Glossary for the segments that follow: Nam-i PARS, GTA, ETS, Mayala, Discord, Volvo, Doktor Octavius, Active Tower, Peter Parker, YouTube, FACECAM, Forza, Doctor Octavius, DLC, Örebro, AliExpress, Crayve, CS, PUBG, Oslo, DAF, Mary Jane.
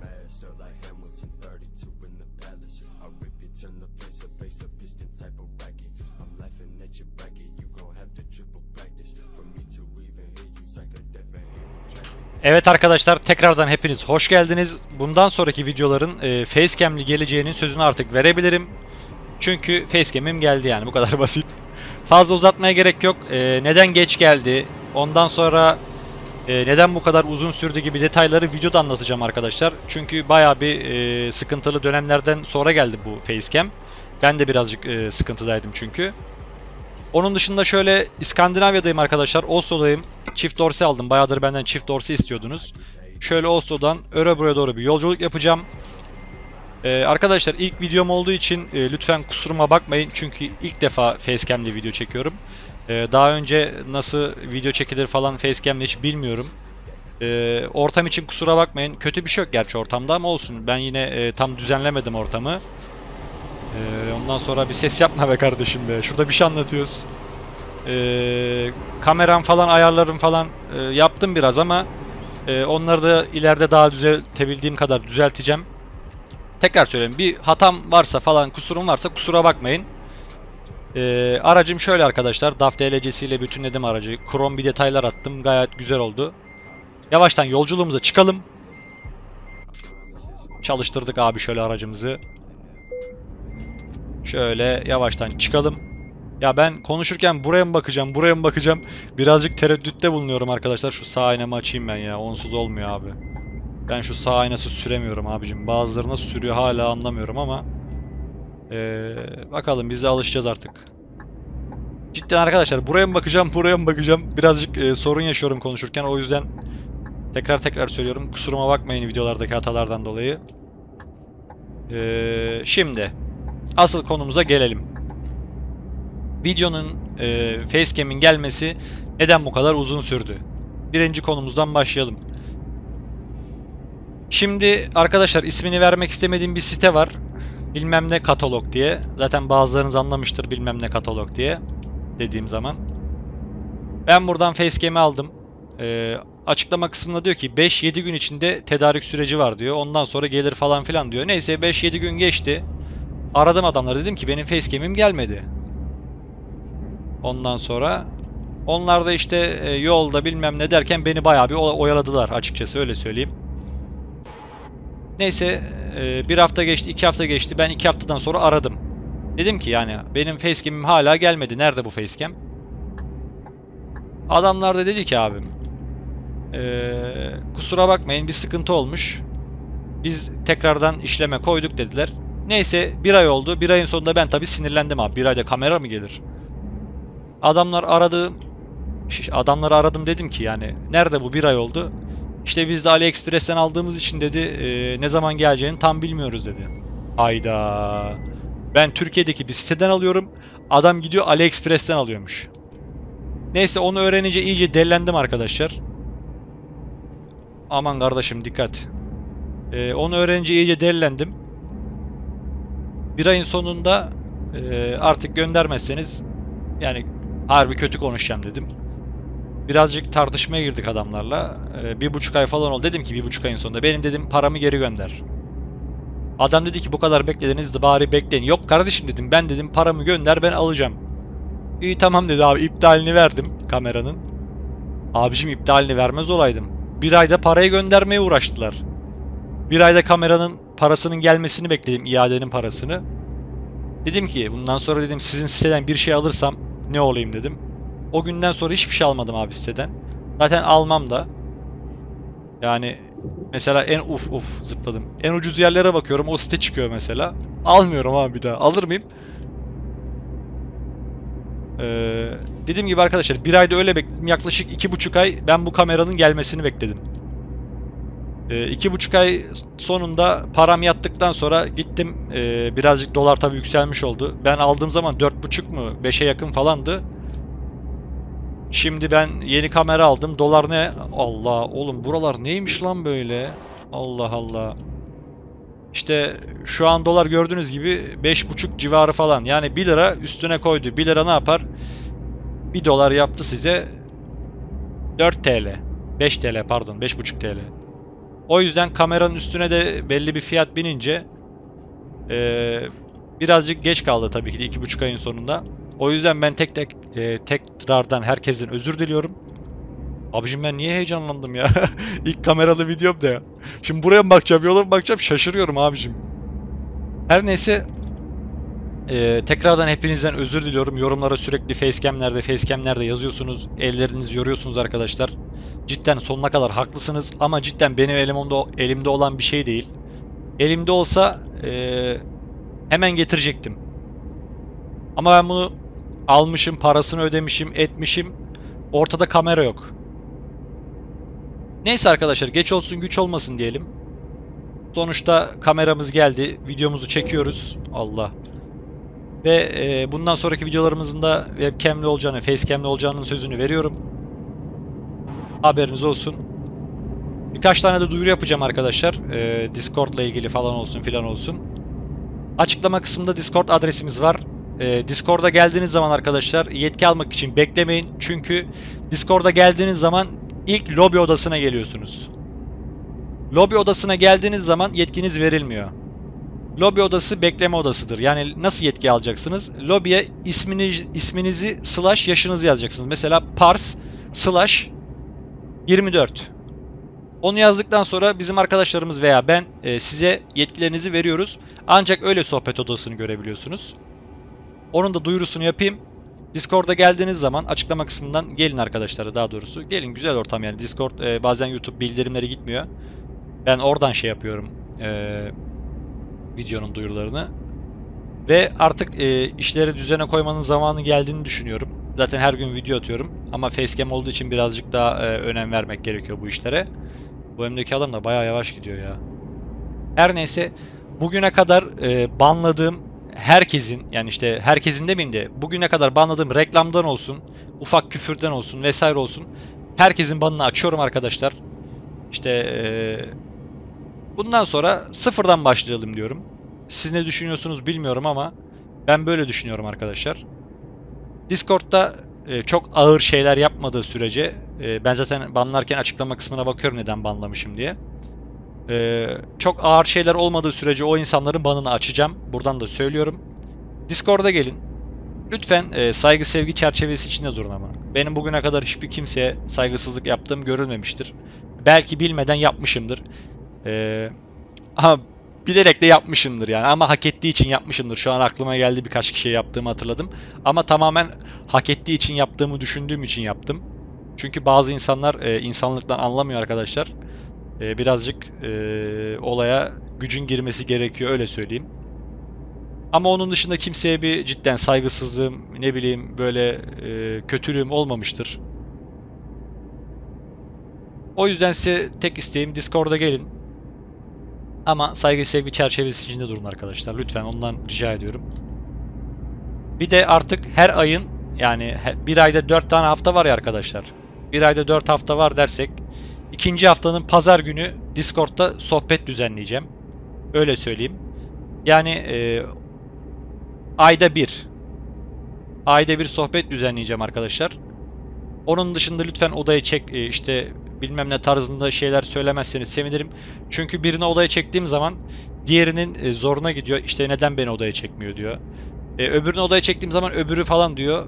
master like Hamilton, 32 in the palace. I rip it, turn the place up, bass a piston type of racket. I'm laughing at your bracket, you gon' have to triple practice for me to even hear you like a deaf man. Evet arkadaşlar, tekrardan hepiniz hoş geldiniz. Bundan sonraki videoların facecam'li geleceğinin sözünü artık verebilirim. Çünkü facecam'im geldi, yani bu kadar basit. Fazla uzatmaya gerek yok. Neden geç geldi? Ondan sonra neden bu kadar uzun sürdü gibi detayları videoda anlatacağım arkadaşlar. Çünkü bayağı bir sıkıntılı dönemlerden sonra geldi bu facecam. Ben de birazcık sıkıntıdaydım çünkü. Onun dışında şöyle İskandinavya'dayım arkadaşlar. Oslo'dayım. Çift dorsi aldım. Bayağıdır benden çift dorsi istiyordunuz. Şöyle Oslo'dan Örebro'ya doğru bir yolculuk yapacağım. Arkadaşlar ilk videom olduğu için lütfen kusuruma bakmayın. Çünkü ilk defa facecam ile video çekiyorum. Daha önce nasıl video çekilir falan facecam ile hiç bilmiyorum. Ortam için kusura bakmayın. Kötü bir şey yok gerçi ortamda ama olsun. Ben yine tam düzenlemedim ortamı. Ondan sonra bir ses yapma be kardeşim be. Şurada bir şey anlatıyoruz. Kameram falan, ayarlarım falan yaptım biraz ama onları da ileride daha düzeltebildiğim kadar düzelteceğim. Tekrar söyleyeyim, bir hatam varsa falan, kusurum varsa kusura bakmayın. Aracım şöyle arkadaşlar, DAF DLC'siyle bütünledim aracı. Krom bir detaylar attım, gayet güzel oldu. Yavaştan yolculuğumuza çıkalım. Çalıştırdık abi şöyle aracımızı. Şöyle yavaştan çıkalım. Ya ben konuşurken buraya mı bakacağım, buraya mı bakacağım? Birazcık tereddütte bulunuyorum arkadaşlar. Şu sağ aynamı açayım ben ya, onsuz olmuyor abi. Ben şu sağ aynası süremiyorum abicim. Bazıları nasıl sürüyor hala anlamıyorum ama bakalım, biz de alışacağız artık. Cidden arkadaşlar buraya mı bakacağım, buraya mı bakacağım? Birazcık sorun yaşıyorum konuşurken. O yüzden tekrar söylüyorum. Kusuruma bakmayın videolardaki hatalardan dolayı. Şimdi asıl konumuza gelelim. Videonun facecam'in gelmesi neden bu kadar uzun sürdü? Birinci konumuzdan başlayalım. Şimdi arkadaşlar ismini vermek istemediğim bir site var. Bilmem ne katalog diye. Zaten bazılarınız anlamıştır bilmem ne katalog diye dediğim zaman. Ben buradan facecam'i aldım. Açıklama kısmında diyor ki 5-7 gün içinde tedarik süreci var diyor. Ondan sonra gelir falan filan diyor. Neyse 5-7 gün geçti. Aradım adamları, dedim ki benim facecam'im gelmedi. Ondan sonra onlar da işte yolda bilmem ne derken beni bayağı bir oyaladılar açıkçası, öyle söyleyeyim. Neyse bir hafta geçti, 2 hafta geçti. Ben 2 haftadan sonra aradım. Dedim ki yani benim facecam'im hala gelmedi. Nerede bu facecam? Adamlar da dedi ki abim kusura bakmayın bir sıkıntı olmuş. Biz tekrardan işleme koyduk dediler. Neyse 1 ay oldu. 1 ayın sonunda ben tabii sinirlendim abi. 1 ayda kamera mı gelir? Adamları aradım dedim ki yani nerede bu, 1 ay oldu? İşte biz de AliExpress'ten aldığımız için dedi ne zaman geleceğini tam bilmiyoruz dedi. Hayda. Ben Türkiye'deki bir siteden alıyorum. Adam gidiyor AliExpress'ten alıyormuş. Neyse onu öğrenince iyice dellendim arkadaşlar. Aman kardeşim dikkat. Onu öğrenince iyice dellendim. 1 ayın sonunda artık göndermezseniz yani harbi kötü konuşacağım dedim. Birazcık tartışmaya girdik adamlarla. 1,5 ay falan oldu. Dedim ki 1,5 ayın sonunda benim dedim paramı geri gönder. Adam dedi ki bu kadar beklediniz de bari bekleyin. Yok kardeşim dedim, ben dedim paramı gönder, ben alacağım. İyi tamam dedi abi, iptalini verdim kameranın. Abicim iptalini vermez olaydım. 1 ayda parayı göndermeye uğraştılar. 1 ayda kameranın parasının gelmesini bekledim, iadenin parasını. Dedim ki bundan sonra dedim sizin siteden bir şey alırsam ne olayım dedim. O günden sonra hiçbir şey almadım abi siteden. Zaten almam da. Yani mesela en zıpladım. En ucuz yerlere bakıyorum, o site çıkıyor mesela. Almıyorum abi bir daha. Alır mıyım? Dediğim gibi arkadaşlar 1 ayda öyle bekledim. Yaklaşık 2,5 ay ben bu kameranın gelmesini bekledim. 2,5 ay sonunda param yattıktan sonra gittim. Birazcık dolar tabii yükselmiş oldu. Ben aldığım zaman 4,5 mu 5'e yakın falandı. Şimdi ben yeni kamera aldım. Dolar ne? Allah oğlum buralar neymiş lan böyle? Allah Allah. İşte şu an dolar gördüğünüz gibi 5,5 civarı falan. Yani 1 lira üstüne koydu. 1 lira ne yapar? 1 dolar yaptı size 4 TL. 5 TL pardon. 5,5 TL. O yüzden kameranın üstüne de belli bir fiyat binince birazcık geç kaldı tabii ki de 2,5 ayın sonunda. O yüzden ben tekrardan herkesin özür diliyorum. Abicim ben niye heyecanlandım ya? İlk kameralı videom da ya. Şimdi buraya mı bakacağım, yola mı bakacağım? Şaşırıyorum abicim. Her neyse. Tekrardan hepinizden özür diliyorum. Yorumlara sürekli facecam nerede yazıyorsunuz. Ellerinizi yoruyorsunuz arkadaşlar. Cidden sonuna kadar haklısınız. Ama cidden benim elimde olan bir şey değil. Elimde olsa hemen getirecektim. Ama ben bunu almışım, parasını ödemişim, etmişim. Ortada kamera yok. Neyse arkadaşlar, geç olsun güç olmasın diyelim. Sonuçta kameramız geldi. Videomuzu çekiyoruz. Allah. Ve bundan sonraki videolarımızın da webcam'li olacağını, facecam'li olacağının sözünü veriyorum. Haberiniz olsun. Birkaç tane de duyuru yapacağım arkadaşlar. Discord'la ilgili falan olsun filan olsun. Açıklama kısmında Discord adresimiz var. Discord'a geldiğiniz zaman arkadaşlar yetki almak için beklemeyin. Çünkü Discord'a geldiğiniz zaman ilk lobi odasına geliyorsunuz. Lobi odasına geldiğiniz zaman yetkiniz verilmiyor. Lobi odası bekleme odasıdır. Yani nasıl yetki alacaksınız? Lobiye isminizi / yaşınızı yazacaksınız. Mesela pars /24. Onu yazdıktan sonra bizim arkadaşlarımız veya ben size yetkilerinizi veriyoruz. Ancak öyle sohbet odasını görebiliyorsunuz. Onun da duyurusunu yapayım. Discord'a geldiğiniz zaman açıklama kısmından gelin arkadaşlar, daha doğrusu. Gelin, güzel ortam yani. Discord bazen YouTube bildirimleri gitmiyor. Ben oradan şey yapıyorum. Videonun duyurularını. Ve artık işleri düzene koymanın zamanı geldiğini düşünüyorum. Zaten her gün video atıyorum. Ama facecam olduğu için birazcık daha önem vermek gerekiyor bu işlere. Bu önümdeki adam da bayağı yavaş gidiyor ya. Her neyse. Bugüne kadar banladığım herkesin, yani işte herkesin demeyeyim de, bugüne kadar banladığım reklamdan olsun, ufak küfürden olsun vesaire olsun, herkesin banını açıyorum arkadaşlar. İşte bundan sonra sıfırdan başlayalım diyorum. Siz ne düşünüyorsunuz bilmiyorum ama ben böyle düşünüyorum arkadaşlar. Discord'da çok ağır şeyler yapmadığı sürece, ben zaten banlarken açıklama kısmına bakıyorum neden banlamışım diye. Çok ağır şeyler olmadığı sürece o insanların banını açacağım. Buradan da söylüyorum. Discord'a gelin. Lütfen saygı sevgi çerçevesi içinde durun ama. Benim bugüne kadar hiçbir kimseye saygısızlık yaptığım görülmemiştir. Belki bilmeden yapmışımdır. Ama bilerek de yapmışımdır yani. Ama hak ettiği için yapmışımdır. Şu an aklıma geldi, birkaç kişiye yaptığımı hatırladım. Ama tamamen hak ettiği için yaptığımı düşündüğüm için yaptım. Çünkü bazı insanlar insanlıktan anlamıyor arkadaşlar. Birazcık olaya gücün girmesi gerekiyor, öyle söyleyeyim. Ama onun dışında kimseye bir cidden saygısızlığım, ne bileyim böyle kötülüğüm olmamıştır. O yüzden size tek isteğim, Discord'a gelin. Ama saygı sevgi çerçevesi içinde durun arkadaşlar. Lütfen ondan rica ediyorum. Bir de artık her ayın, yani bir ayda 4 tane hafta var ya arkadaşlar. Bir ayda 4 hafta var dersek, İkinci haftanın pazar günü Discord'da sohbet düzenleyeceğim. Öyle söyleyeyim. Yani ayda bir sohbet düzenleyeceğim arkadaşlar. Onun dışında lütfen odaya çek, işte bilmem ne tarzında şeyler söylemezseniz sevinirim. Çünkü birini odaya çektiğim zaman diğerinin zoruna gidiyor. İşte neden beni odaya çekmiyor diyor. Öbürünü odaya çektiğim zaman öbürü falan diyor.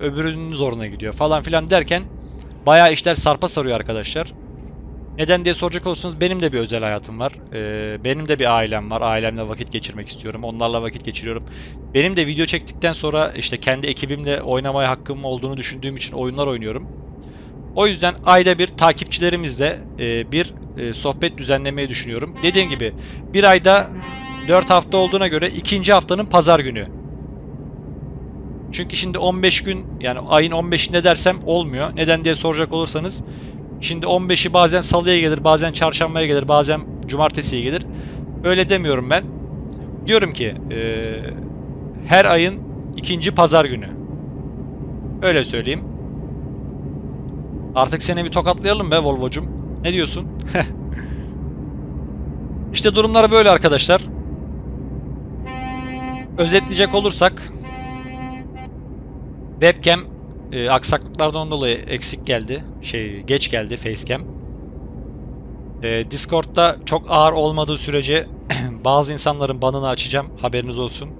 Öbürünün zoruna gidiyor falan filan derken bayağı işler sarpa sarıyor arkadaşlar. Neden diye soracak olursunuz, benim de bir özel hayatım var. Benim de bir ailem var. Ailemle vakit geçirmek istiyorum. Onlarla vakit geçiriyorum. Benim de video çektikten sonra işte kendi ekibimle oynamaya hakkım olduğunu düşündüğüm için oyunlar oynuyorum. O yüzden ayda bir takipçilerimizle bir sohbet düzenlemeyi düşünüyorum. Dediğim gibi bir ayda 4 hafta olduğuna göre ikinci haftanın pazar günü. Çünkü şimdi 15 gün, yani ayın 15'inde dersem olmuyor. Neden diye soracak olursanız, şimdi 15'i bazen salıya gelir, bazen çarşambaya gelir, bazen cumartesiye gelir. Öyle demiyorum ben. Diyorum ki her ayın ikinci pazar günü. Öyle söyleyeyim. Artık seni bir tokatlayalım be Volvo'cum. Ne diyorsun? İşte durumlar böyle arkadaşlar. Özetleyecek olursak, webcam aksaklıklardan dolayı geç geldi facecam. Discord'da çok ağır olmadığı sürece bazı insanların banını açacağım. Haberiniz olsun.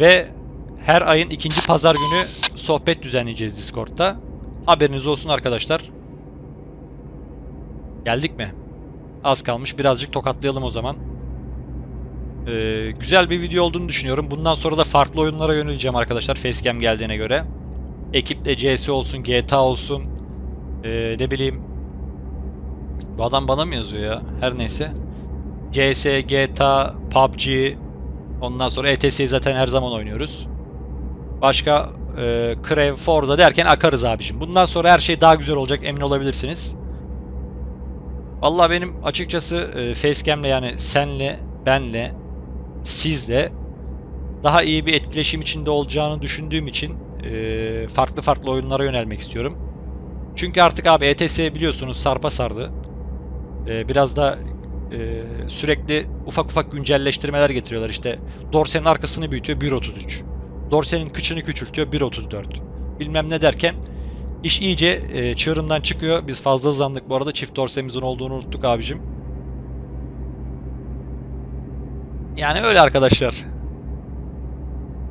Ve her ayın 2. pazar günü sohbet düzenleyeceğiz Discord'da. Haberiniz olsun arkadaşlar. Geldik mi? Az kalmış. Birazcık tokatlayalım o zaman. Güzel bir video olduğunu düşünüyorum. Bundan sonra da farklı oyunlara yöneleceğim arkadaşlar. Facecam geldiğine göre. Ekiple CS olsun, GTA olsun. Ne bileyim. Bu adam bana mı yazıyor ya? Her neyse. CS, GTA, PUBG. Ondan sonra ETS'yi zaten her zaman oynuyoruz. Başka Crayve, Forza derken akarız abicim. Bundan sonra her şey daha güzel olacak. Emin olabilirsiniz. Vallahi benim açıkçası Facecam'le, yani senle, benle, sizle daha iyi bir etkileşim içinde olacağını düşündüğüm için farklı farklı oyunlara yönelmek istiyorum. Çünkü artık abi ETS biliyorsunuz sarpa sardı. Biraz da sürekli ufak ufak güncelleştirmeler getiriyorlar. İşte Dorsen'in arkasını büyütüyor 1.33. Dorsen'in kıçını küçültüyor 1.34. Bilmem ne derken iş iyice çığırından çıkıyor. Biz fazla hızlandık bu arada. Çift Dorsen'imizin olduğunu unuttuk abicim. Yani öyle arkadaşlar.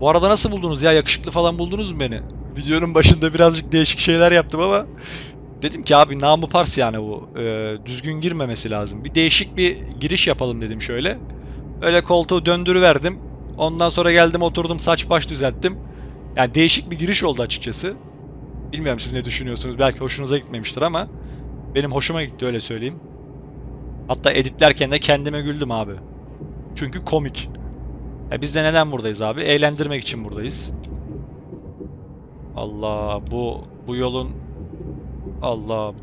Bu arada nasıl buldunuz ya? Yakışıklı falan buldunuz mu beni? Videonun başında birazcık değişik şeyler yaptım ama dedim ki abi namı pars yani bu. Düzgün girmemesi lazım. Bir değişik bir giriş yapalım dedim şöyle. Öyle koltuğu döndürüverdim. Ondan sonra geldim oturdum saç baş düzelttim. Yani değişik bir giriş oldu açıkçası. Bilmiyorum siz ne düşünüyorsunuz. Belki hoşunuza gitmemiştir ama benim hoşuma gitti öyle söyleyeyim. Hatta editlerken de kendime güldüm abi. Çünkü komik. Ya biz de neden buradayız abi? Eğlendirmek için buradayız. Allah bu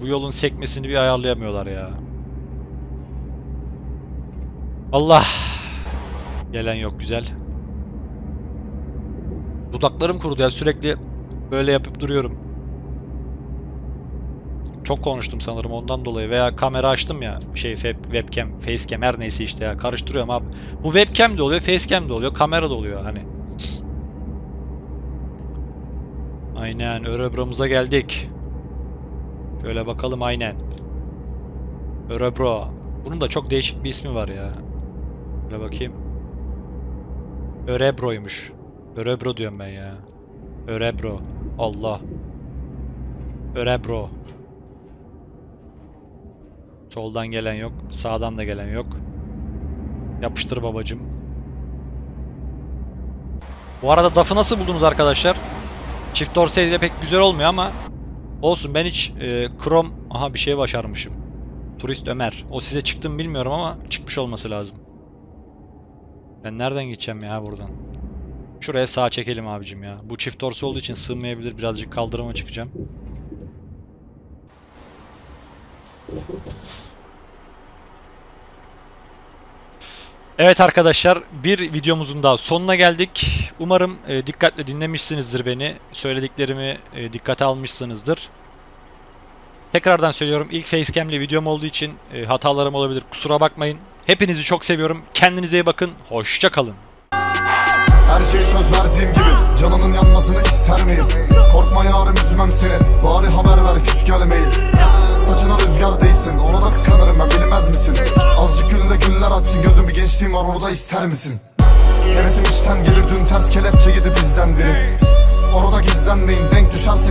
yolun sekmesini bir ayarlayamıyorlar ya. Allah. Gelen yok güzel. Dudaklarım kurudu ya sürekli böyle yapıp duruyorum. Çok konuştum sanırım ondan dolayı veya kamera açtım ya webcam, facecam her neyse işte ya karıştırıyorum abi. Bu webcam de oluyor, facecam de oluyor, kamera da oluyor hani. Aynen Örebro'muza geldik. Şöyle bakalım aynen. Örebro. Bunun da çok değişik bir ismi var ya. Şöyle bakayım. Örebro'ymuş. Örebro diyorum ben ya. Örebro. Allah. Örebro. Soldan gelen yok. Sağdan da gelen yok. Yapıştır babacım. Bu arada DAF'ı nasıl buldunuz arkadaşlar? Çift Dorsey ile pek güzel olmuyor ama olsun ben hiç Chrome... Aha bir şey başarmışım. Turist Ömer. O size çıktı mı bilmiyorum ama çıkmış olması lazım. Ben nereden gideceğim ya buradan? Şuraya sağ çekelim abicim ya. Bu çift dorsey olduğu için sığmayabilir. Birazcık kaldırıma çıkacağım. Evet arkadaşlar bir videomuzun daha sonuna geldik. Umarım dikkatle dinlemişsinizdir beni. Söylediklerimi dikkate almışsınızdır. Tekrardan söylüyorum ilk facecam'li videom olduğu için hatalarım olabilir. Kusura bakmayın. Hepinizi çok seviyorum. Kendinize iyi bakın. Hoşça kalın. Her şey söz verdiğim gibi canının yanmasını ister miyim? Korkma yarım üzmem seni. Bari haber ver küs gelmeyin. Saçına rüzgar değsin. Ona da kıskanırım ben bilmez misin? Azıcık gülle güller atsın. Gözüm bir gençliğim var orada ister misin? Hevesim içten gelir dün ters kelepçe yedi bizden biri. Orada gizlenmeyin denk düşerse